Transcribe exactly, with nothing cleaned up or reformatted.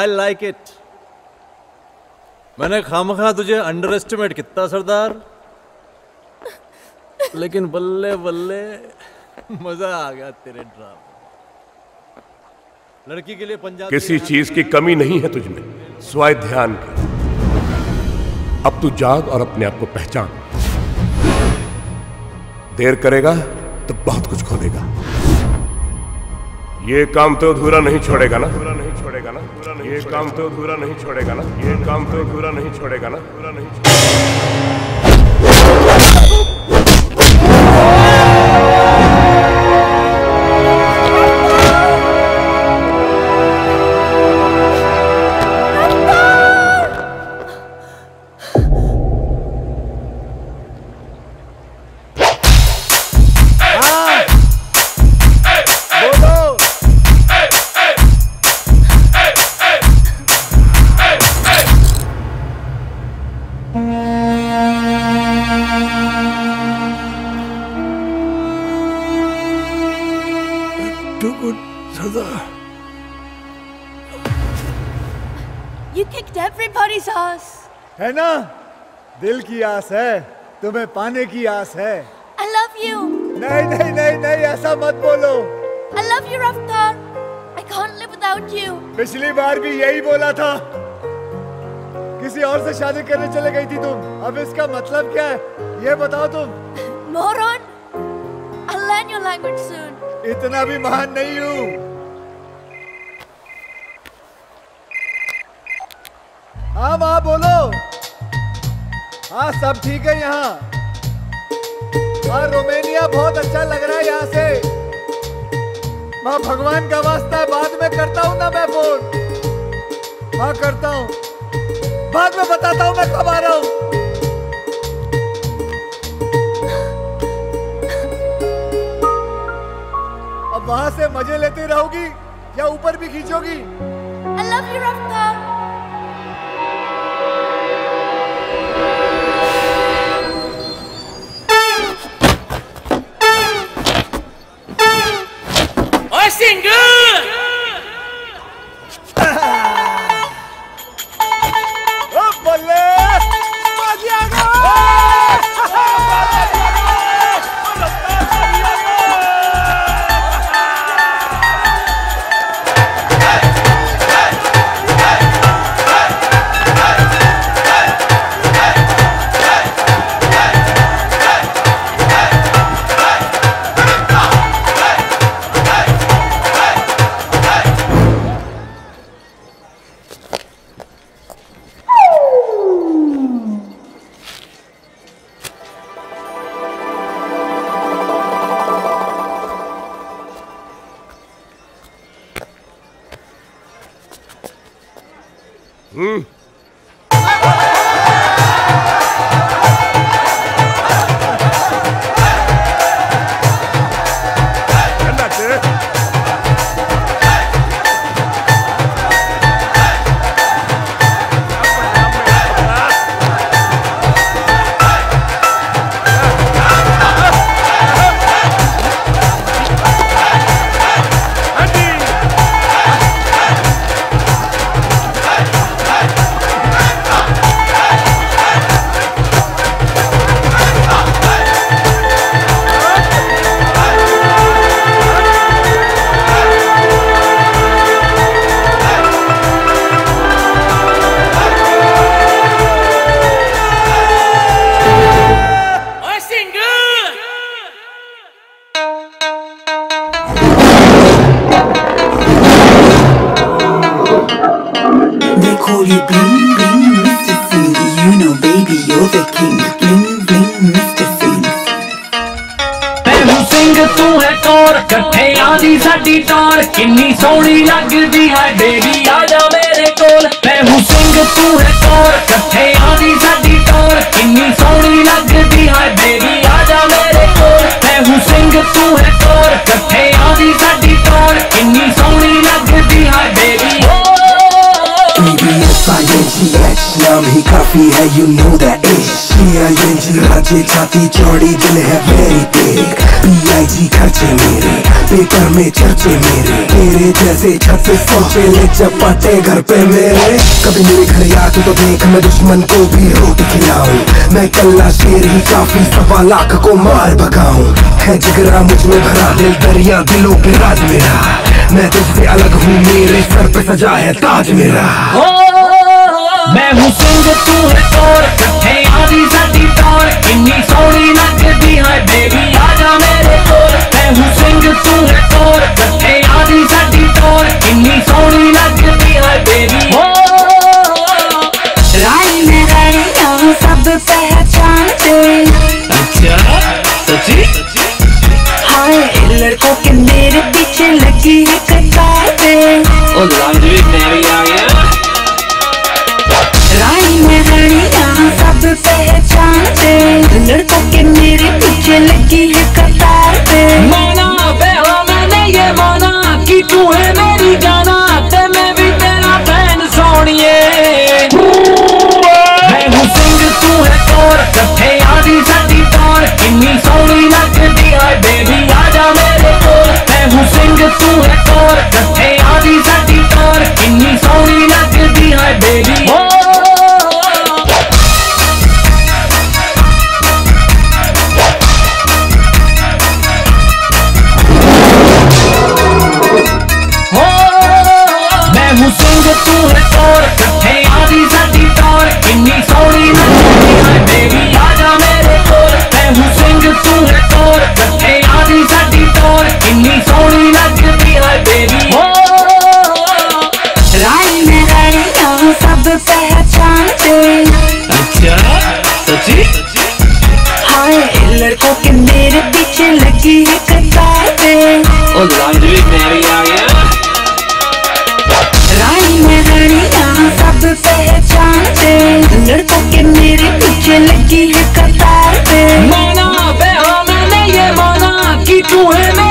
I like it. मैंने खामखा तुझे under estimate कितना सरदार, लेकिन बल्ले बल्ले मजा आ गया तेरे ड्रामा। लड़की के लिए पंजाब किसी चीज की कमी नहीं है तुझमें, स्वाय ध्यान की। अब तू जाग और अपने आप को पहचान, देर करेगा तो बहुत कुछ खो देगा। ये काम तो अधूरा नहीं छोड़ेगा ना, अधूरा नहीं छोड़ेगा ना, ये काम तो अधूरा नहीं छोड़ेगा ना, ये काम तो अधूरा नहीं छोड़ेगा ना, अधूरा है ना। दिल की आस है तुम्हें, पाने की आस है। I love you. नहीं नहीं नहीं नहीं, ऐसा मत बोलो। I love you रफ्तार, I can't live without you. पिछली बार भी यही बोला था, किसी और से शादी करने चले गई थी तुम। अब इसका मतलब क्या है ये बताओ तुम। मोरन, I'll learn your language soon. इतना भी महान नहीं हूँ। हाँ माँ बोलो। हाँ सब ठीक है यहाँ। हाँ रोमानिया बहुत अच्छा लग रहा है यहाँ से। माँ भगवान का वास्ता है, बाद में करता हूँ ना मैं फोन। हाँ करता हूँ, बाद में बताता हूँ मैं कब आ रहा हूँ। अब वहाँ से मजे लेती रहोगी या ऊपर भी खींचोगी? I love you रफ्तार। Love ही काफी है, यू नो दैट राजे छाती चौड़ी, दिल है very big, P I G खर्चे मेरे, पेपर में चर्चे मेरे, तेरे जैसे छत पे सोचे ले चपाटे घर पे मेरे। कभी मेरे घर आ तू तो देख, मैं दुश्मन को भी रोटी खिलाऊं, मैं कल्ला शेर ही काफी सवा लाख को मार भगाऊं। है जिगरा मुझ में भरा, दिल दरिया दिलों पे राज मेरा, मैं तुझसे अलग हूँ, मेरे सर पे सजा है ताज मेरा। मैं हूँ सिंह, तू है चोर, है आधी साथी तोर, इन्नी सोनी नचदी है बेबी आजा मेरे कोल। मैं हूँ सिंह, तू है चोर, है आधी साथी तोर, इन्नी सोनी नचदी है बेबी। राज में रहिया सब पहचानते, अच्छा सच्ची हाय लड़कों के मेरे पीछे लगी है कतार पे। ओ लॉन्ड्री में भी आ गया सब पहचानते, लड़कों के मेरे पीछे लगी है कतार पे। माना पहला मैंने ये माना कि तू है मेरी जाना, ते मैं भी तेरा फैन सोनिए। मैं हूँ सिंह, तू है चोर, है आधी साथी तोर, इन्नी सोनी लगती है बेबी आजा मेरे कोल। मैं हूँ सिंह, तू है चोर, है आधी साथी तोर, इन्नी सोनी लगती है बेबी। तू है चोर, है आधी साथी तोर, इन्नी सोनी लगती है बेबी आजा मेरे कोल। मैं हूँ सिंह, तू है चोर, है आधी साथी तोर, इन्नी सोनी लगती है बेबी। राज में रहिया सब पहचानते, अच्छा सच्ची हाय लड़कों के मेरे पीछे लगी है कतार पे। ओ लॉन्ड्री में भी आ गया। सब पहचानते, लड़कों के मेरे पीछे लगी है कतार पे। माना बे हाँ मैंने ये माना कि तू है।